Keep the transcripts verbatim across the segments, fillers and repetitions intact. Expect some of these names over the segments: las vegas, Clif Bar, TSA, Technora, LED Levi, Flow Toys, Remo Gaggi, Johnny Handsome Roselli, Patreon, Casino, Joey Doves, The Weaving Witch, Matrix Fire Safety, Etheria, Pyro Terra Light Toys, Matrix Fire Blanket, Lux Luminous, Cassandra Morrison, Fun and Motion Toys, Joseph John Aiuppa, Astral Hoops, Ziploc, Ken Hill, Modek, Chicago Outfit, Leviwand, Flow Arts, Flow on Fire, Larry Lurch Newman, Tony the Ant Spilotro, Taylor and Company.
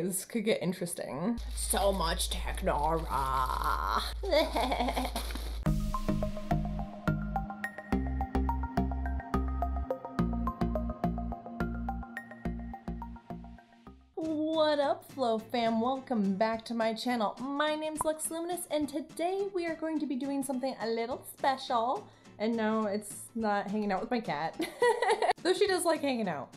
This could get interesting. So much Technora. What up, Flow fam? Welcome back to my channel. My name's Lux Luminous, and today we are going to be doing something a little special. And no, it's not hanging out with my cat. Though she does like hanging out.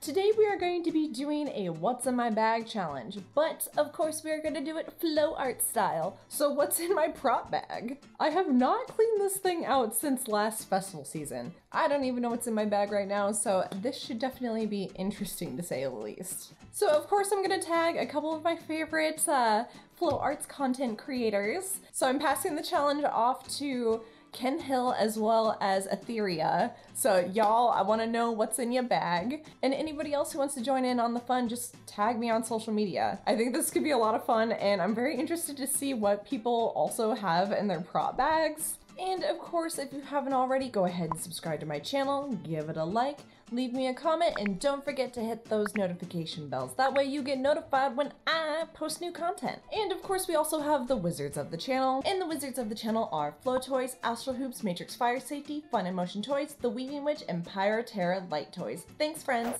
Today we are going to be doing a what's in my bag challenge, but of course we are going to do it flow art style. So what's in my prop bag? I have not cleaned this thing out since last festival season. I don't even know what's in my bag right now, so this should definitely be interesting to say the least. So of course I'm going to tag a couple of my favorite uh, flow arts content creators. So I'm passing the challenge off to Ken Hill as well as Etheria. So y'all, I want to know what's in your bag. And anybody else who wants to join in on the fun, just tag me on social media. I think this could be a lot of fun, and I'm very interested to see what people also have in their prop bags. And of course, if you haven't already, go ahead and subscribe to my channel, give it a like, leave me a comment, and don't forget to hit those notification bells. That way you get notified when I post new content. And of course, we also have the wizards of the channel. And the wizards of the channel are Flow Toys, Astral Hoops, Matrix Fire Safety, Fun and Motion Toys, The Weaving Witch, and Pyro Terra Light Toys. Thanks, friends.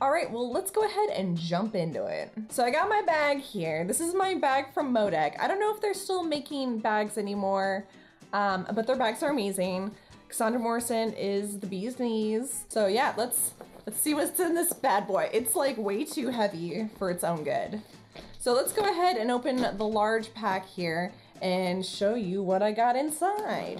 Alright, well, let's go ahead and jump into it. So I got my bag here. This is my bag from Modek. I don't know if they're still making bags anymore. Um, but their bags are amazing. Cassandra Morrison is the bee's knees. So yeah, let's let's see what's in this bad boy. It's like way too heavy for its own good. So let's go ahead and open the large pack here and show you what I got inside.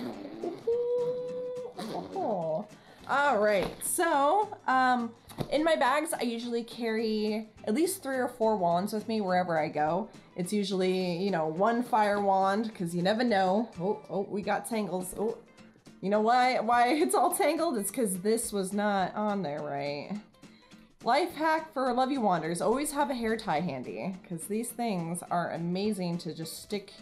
Oh. All right, so um, in my bags, I usually carry at least three or four wands with me wherever I go. It's usually, you know, one fire wand, because you never know. Oh, oh, we got tangles. Oh, you know why, why it's all tangled? It's because this was not on there, right? Life hack for love you wanders, always have a hair tie handy, because these things are amazing to just stick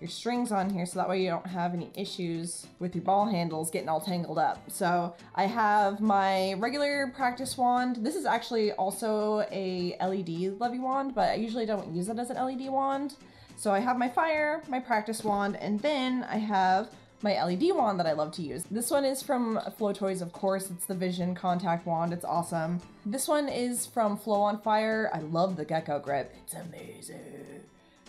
your strings on here so that way you don't have any issues with your ball handles getting all tangled up. So I have my regular practice wand. This is actually also a L E D Levi wand, but I usually don't use it as an L E D wand. So I have my fire, my practice wand, and then I have my L E D wand that I love to use. This one is from Flow Toys, of course. It's the Vision Contact Wand. It's awesome. This one is from Flow on Fire. I love the gecko grip. It's amazing.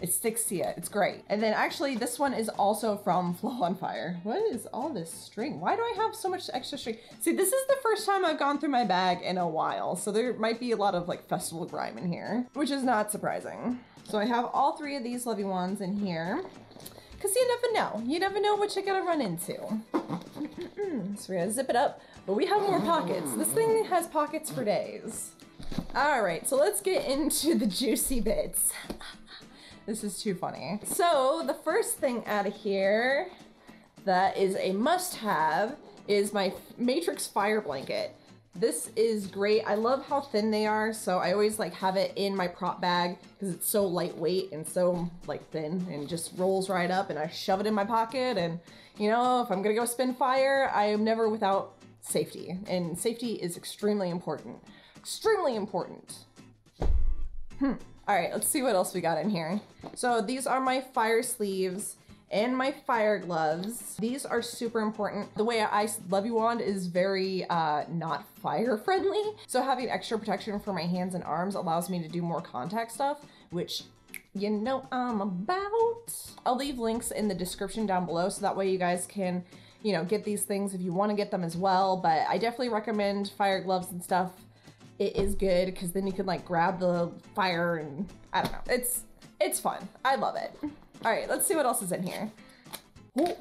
It sticks to you. It's great. And then actually this one is also from Flow on Fire. What is all this string? Why do I have so much extra string? See, this is the first time I've gone through my bag in a while. So there might be a lot of like festival grime in here, which is not surprising. So I have all three of these Levi wands in here. Cause you never know. You never know what you're gonna run into. So we're gonna zip it up, but we have more pockets. This thing has pockets for days. All right, so let's get into the juicy bits. This is too funny. So the first thing out of here that is a must-have is my Matrix Fire Blanket. This is great. I love how thin they are, so I always like have it in my prop bag because it's so lightweight and so like thin and just rolls right up, and I shove it in my pocket. And you know, if I'm gonna go spin fire, I am never without safety, and safety is extremely important. Extremely important. Hmm. All right, let's see what else we got in here. So these are my fire sleeves and my fire gloves. These are super important. The way I Levi wand is very uh, not fire friendly. So having extra protection for my hands and arms allows me to do more contact stuff, which you know I'm about. I'll leave links in the description down below so that way you guys can, you know, get these things if you want to get them as well. But I definitely recommend fire gloves and stuff. It is good because then you can like grab the fire and I don't know. It's it's fun. I love it. All right, let's see what else is in here. Ooh.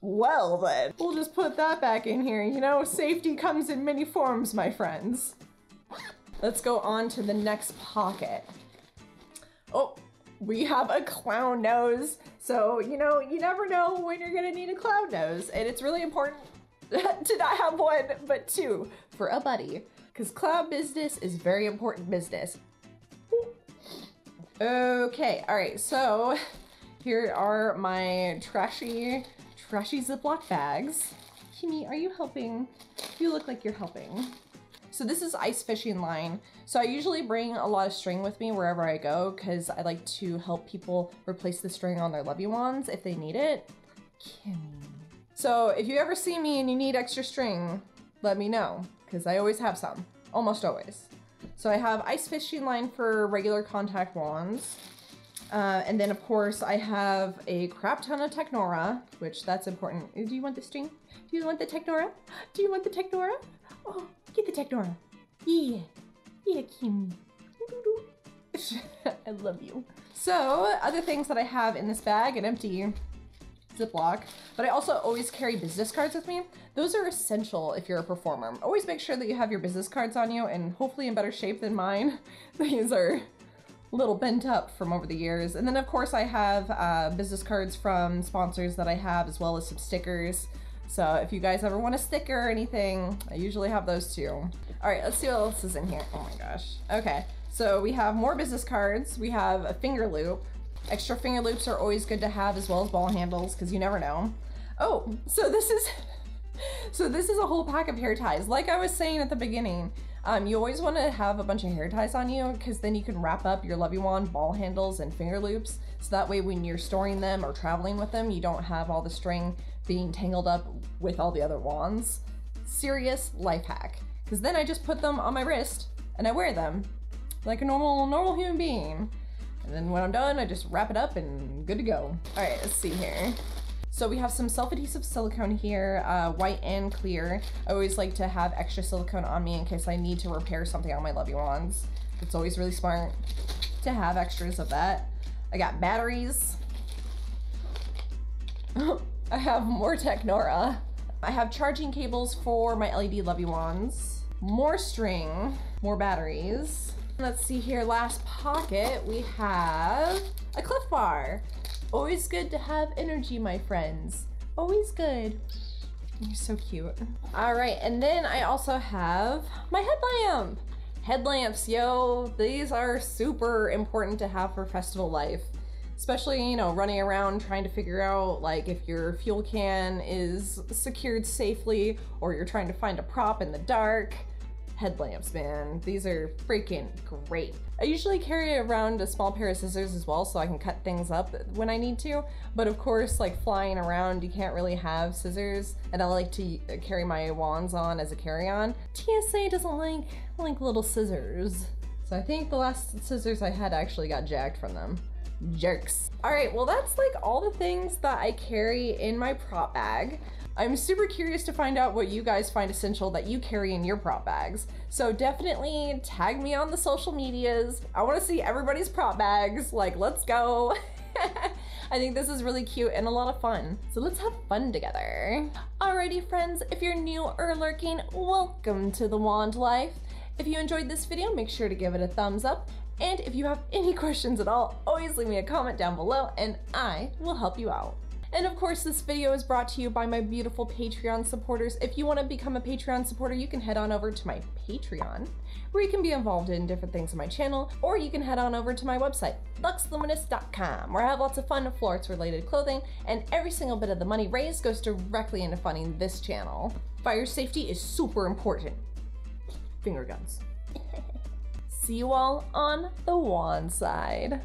Well then, we'll just put that back in here. You know, safety comes in many forms, my friends. Let's go on to the next pocket. Oh, we have a clown nose. So, you know, you never know when you're gonna need a clown nose, and it's really important to not have one, but two for a buddy. Because cloud business is very important business. Okay, all right, so here are my trashy, trashy Ziploc bags. Kimmy, are you helping? You look like you're helping. So this is ice fishing line. So I usually bring a lot of string with me wherever I go because I like to help people replace the string on their lovey wands if they need it. Kimmy. So if you ever see me and you need extra string, let me know because I always have some, almost always. So I have ice fishing line for regular contact wands. Uh, and then of course I have a crap ton of Technora, which that's important. Do you want the string? Do you want the Technora? Do you want the Technora? Oh, get the Technora. Yeah. Yeah, Kim. I love you. So other things that I have in this bag, an empty Ziploc, but I also always carry business cards with me. Those are essential if you're a performer. Always make sure that you have your business cards on you and hopefully in better shape than mine. These are a little bent up from over the years. And then of course I have uh, business cards from sponsors that I have, as well as some stickers. So if you guys ever want a sticker or anything, I usually have those too. All right, let's see what else is in here. Oh my gosh. Okay, so we have more business cards. We have a finger loop. Extra finger loops are always good to have, as well as ball handles, because you never know. Oh, so this is, so this is a whole pack of hair ties. Like I was saying at the beginning, Um, you always want to have a bunch of hair ties on you because then you can wrap up your lovey wand, ball handles, and finger loops. So that way when you're storing them or traveling with them, you don't have all the string being tangled up with all the other wands. Serious life hack. Because then I just put them on my wrist and I wear them like a normal, normal human being. And then when I'm done, I just wrap it up and good to go. All right, let's see here. So we have some self-adhesive silicone here, uh, white and clear. I always like to have extra silicone on me in case I need to repair something on my lovey wands. It's always really smart to have extras of that. I got batteries. I have more Technora. I have charging cables for my L E D lovey wands. More string, more batteries. Let's see here, last pocket, we have a Clif Bar. Always good to have energy, my friends. Always good. You're so cute. All right, and then I also have my headlamp. Headlamps, yo, these are super important to have for festival life. Especially, you know, running around trying to figure out like if your fuel can is secured safely or you're trying to find a prop in the dark. Headlamps, man. These are freaking great. I usually carry around a small pair of scissors as well so I can cut things up when I need to, but of course, like flying around, you can't really have scissors, and I like to carry my wands on as a carry-on. T S A doesn't like, like little scissors, so I think the last scissors I had actually got jacked from them. Jerks. All right, well that's like all the things that I carry in my prop bag. I'm super curious to find out what you guys find essential that you carry in your prop bags. So definitely tag me on the social medias. I want to see everybody's prop bags. Like, let's go. I think this is really cute and a lot of fun. So let's have fun together. Alrighty friends, if you're new or lurking, welcome to the Wand Life. If you enjoyed this video, make sure to give it a thumbs up. And if you have any questions at all, always leave me a comment down below and I will help you out. And of course, this video is brought to you by my beautiful Patreon supporters. If you want to become a Patreon supporter, you can head on over to my Patreon, where you can be involved in different things on my channel, or you can head on over to my website, lux luminous dot com, where I have lots of fun florets-related clothing, and every single bit of the money raised goes directly into funding this channel. Fire safety is super important. Finger guns. See you all on the wand side.